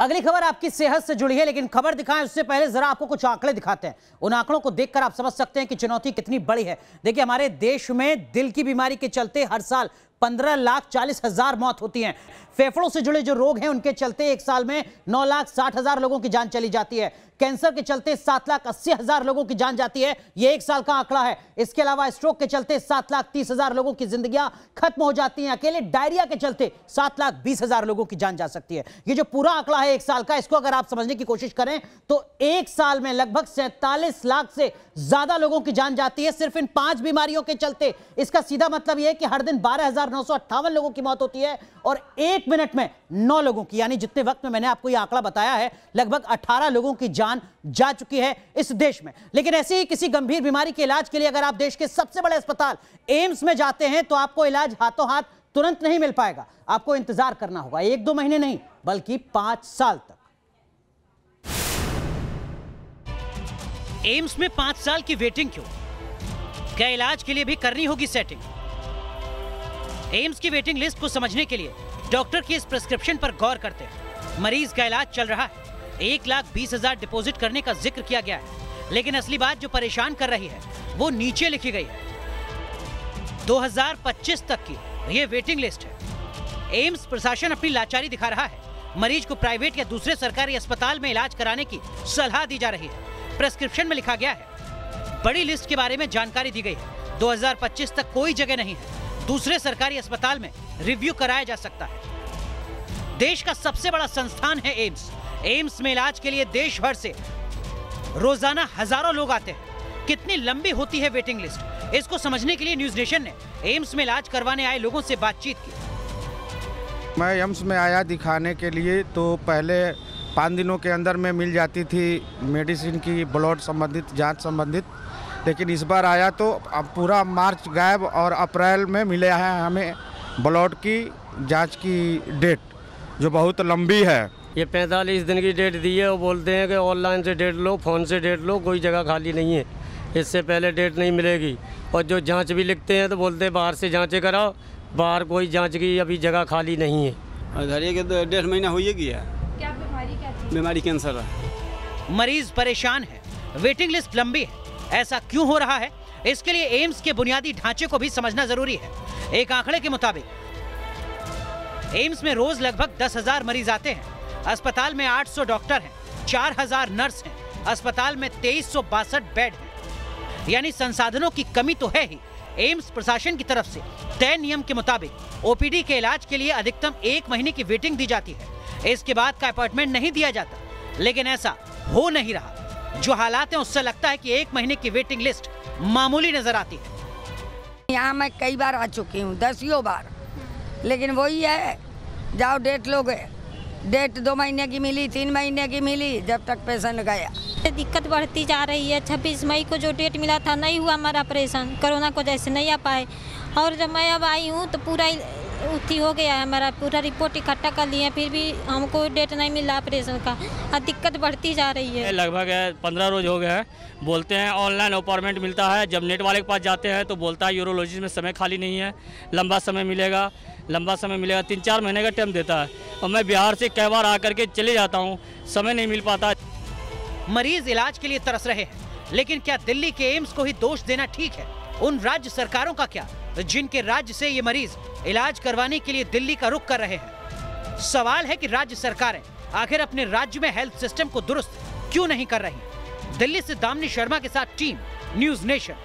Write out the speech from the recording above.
अगली खबर आपकी सेहत से जुड़ी है, लेकिन खबर दिखाएं उससे पहले जरा आपको कुछ आंकड़े दिखाते हैं। उन आंकड़ों को देखकर आप समझ सकते हैं कि चुनौती कितनी बड़ी है। देखिए, हमारे देश में दिल की बीमारी के चलते हर साल 15,40,000 मौत होती हैं। फेफड़ों से जुड़े जो रोग हैं उनके चलते एक साल में 9,60,000 लोगों की जान चली जाती है। कैंसर के चलते 7,80,000 लोगों की जान जाती है, ये एक साल का आंकड़ा है। इसके अलावा स्ट्रोक के चलते 7,30,000 लोगों की जिंदगियां खत्म हो जाती हैं। अकेले डायरिया के चलते 7,20,000 लोगों की जान जा सकती है। ये जो पूरा आंकड़ा है एक साल का, इसको अगर आप समझने की कोशिश करें तो एक साल में लगभग 47 लाख से ज्यादा लोगों की जान जाती है सिर्फ इन 5 बीमारियों के चलते। इसका सीधा मतलब यह है कि हर दिन 12,958 लोगों की मौत होती है और 1 मिनट में 9 लोगों की, यानी जितने वक्त में मैंने आपको यह आंकड़ा बताया है लगभग 18 लोगों की जान जा चुकी है इस देश में। लेकिन ऐसी ही किसी गंभीर बीमारी के इलाज के लिए अगर आप देश के सबसे बड़े अस्पताल एम्स में जाते हैं तो आपको इलाज हाथों हाथ तुरंत नहीं मिल पाएगा। आपको इंतजार करना होगा 1-2 महीने नहीं बल्कि 5 साल तक। एम्स में 5 साल की वेटिंग क्यों? क्या इलाज के लिए भी करनी होगी सेटिंग? एम्स की वेटिंग लिस्ट को समझने के लिए डॉक्टर की इस प्रिस्क्रिप्शन पर गौर करते हैं। मरीज का इलाज चल रहा है, 1,20,000 डिपॉजिट करने का जिक्र किया गया है, लेकिन असली बात जो परेशान कर रही है वो नीचे लिखी गई है। 2025 तक की ये वेटिंग लिस्ट है। एम्स प्रशासन अपनी लाचारी दिखा रहा है। मरीज को प्राइवेट या दूसरे सरकारी अस्पताल में इलाज कराने की सलाह दी जा रही है। प्रिस्क्रिप्शन में लिखा गया है, बड़ी लिस्ट के बारे में जानकारी दी गई है। 2025 तक कोई जगह नहीं है। दूसरे सरकारी अस्पताल में रिव्यू कराया जा सकता है। देश का सबसे बड़ा संस्थान है एम्स। एम्स में इलाज के लिए देश भर से रोजाना हजारों लोग आते हैं। कितनी लंबी होती है वेटिंग लिस्ट, इसको समझने के लिए न्यूज नेशन ने एम्स में इलाज करवाने आए लोगों से बातचीत की। मैं एम्स में आया दिखाने के लिए, तो पहले 5 दिनों के अंदर में मिल जाती थी मेडिसिन की ब्लड संबंधित, जाँच संबंधित, लेकिन इस बार आया तो अब पूरा मार्च गायब और अप्रैल में मिले है हमें ब्लड की जांच की डेट, जो बहुत लंबी है। ये 45 दिन की डेट दी है और बोलते हैं कि ऑनलाइन से डेट लो, फ़ोन से डेट लो, कोई जगह खाली नहीं है, इससे पहले डेट नहीं मिलेगी। और जो जांच भी लिखते हैं तो बोलते हैं बाहर से जाँचें कराओ, बाहर कोई जाँच की अभी जगह खाली नहीं है। धरिए कि 1.5 महीना होएगी। क्या बीमारी? क्या बीमारी? कैंसर है। मरीज परेशान है, वेटिंग लिस्ट लंबी है। ऐसा क्यों हो रहा है, इसके लिए एम्स के बुनियादी ढांचे को भी समझना जरूरी है। एक आंकड़े के मुताबिक एम्स में रोज लगभग 10,000 मरीज आते हैं। अस्पताल में 800 डॉक्टर हैं, 4,000 नर्स हैं। अस्पताल में 2362 बेड हैं, यानी संसाधनों की कमी तो है ही। एम्स प्रशासन की तरफ से तय नियम के मुताबिक ओपीडी के इलाज के लिए अधिकतम 1 महीने की वेटिंग दी जाती है। इसके बाद का अपॉइंटमेंट नहीं दिया जाता, लेकिन ऐसा हो नहीं रहा। जो हालात हैं उससे लगता है कि 1 महीने की वेटिंग लिस्ट मामूली नजर आती है। यहाँ मैं कई बार आ चुकी हूँ, 10यों बार, लेकिन वही है, जाओ डेट लोगे, डेट 2 महीने की मिली, 3 महीने की मिली, जब तक पेशेंट गया। दिक्कत बढ़ती जा रही है। 26 मई को जो डेट मिला था नहीं हुआ हमारा ऑपरेशन, कोरोना को जैसे नहीं आ पाए, और जब मैं अब आई हूँ तो पूरा उठी हो गया है हमारा, पूरा रिपोर्ट इकट्ठा कर लिए, फिर भी हमको डेट नहीं मिला ऑपरेशन का। अब दिक्कत बढ़ती जा रही है। लगभग 15 रोज हो गए हैं। बोलते हैं ऑनलाइन अपॉइंटमेंट मिलता है, जब नेट वाले के पास जाते हैं तो बोलता है यूरोलॉजिस्ट में समय खाली नहीं है, लंबा समय मिलेगा, लंबा समय मिलेगा। 3-4 महीने का टाइम देता है और मैं बिहार से कई बार आ करके चले जाता हूँ, समय नहीं मिल पाता। मरीज इलाज के लिए तरस रहे हैं, लेकिन क्या दिल्ली के एम्स को ही दोष देना ठीक है? उन राज्य सरकारों का क्या जिनके राज्य से ये मरीज इलाज करवाने के लिए दिल्ली का रुख कर रहे हैं? सवाल है कि राज्य सरकारें आखिर अपने राज्य में हेल्थ सिस्टम को दुरुस्त क्यों नहीं कर रही? दिल्ली से दामिनी शर्मा के साथ टीम न्यूज़ नेशन।